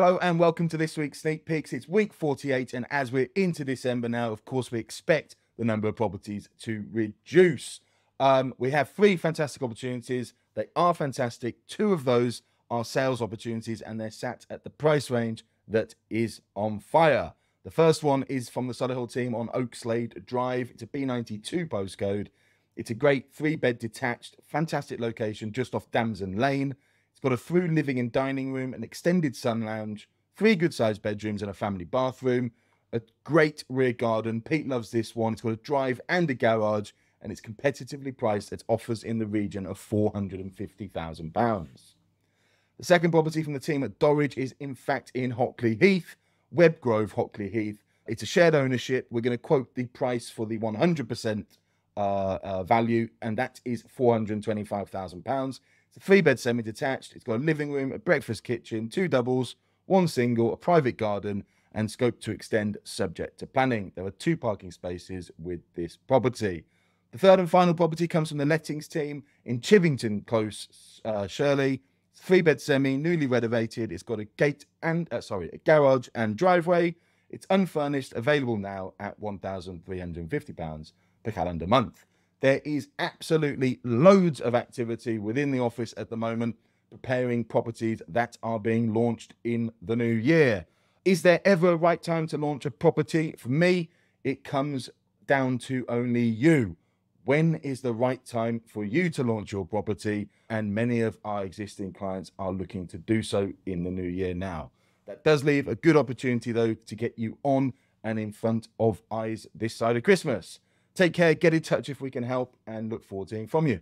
Hello and welcome to this week's Sneak Picks. It's week 48, and as we're into December now, of course, we expect the number of properties to reduce. We have three fantastic opportunities. They are fantastic. Two of those are sales opportunities, and they're sat at the price range that is on fire. The first one is from the Solihull team on Oakslade Drive. It's a B92 postcode. It's a great three-bed detached, fantastic location just off Damson Lane. It's got a through living and dining room, an extended sun lounge, three good-sized bedrooms and a family bathroom, a great rear garden. Pete loves this one. It's got a drive and a garage, and it's competitively priced at offers in the region of £450,000. The second property from the team at Dorridge is, in fact, in Hockley Heath, Webgrove, Hockley Heath. It's a shared ownership. We're going to quote the price for the 100% value, and that is £425,000. It's a three-bed semi-detached. It's got a living room, a breakfast kitchen, two doubles, one single, a private garden, and scope to extend subject to planning. There are two parking spaces with this property. The third and final property comes from the lettings team in Chivington Close, Shirley. It's a three-bed semi, newly renovated. It's got a garage and driveway. It's unfurnished, available now at £1,350 per calendar month. There is absolutely loads of activity within the office at the moment, preparing properties that are being launched in the new year. Is there ever a right time to launch a property? For me, it comes down to only you. When is the right time for you to launch your property? And many of our existing clients are looking to do so in the new year now. That does leave a good opportunity, though, to get you on and in front of eyes this side of Christmas. Take care, get in touch if we can help, and look forward to hearing from you.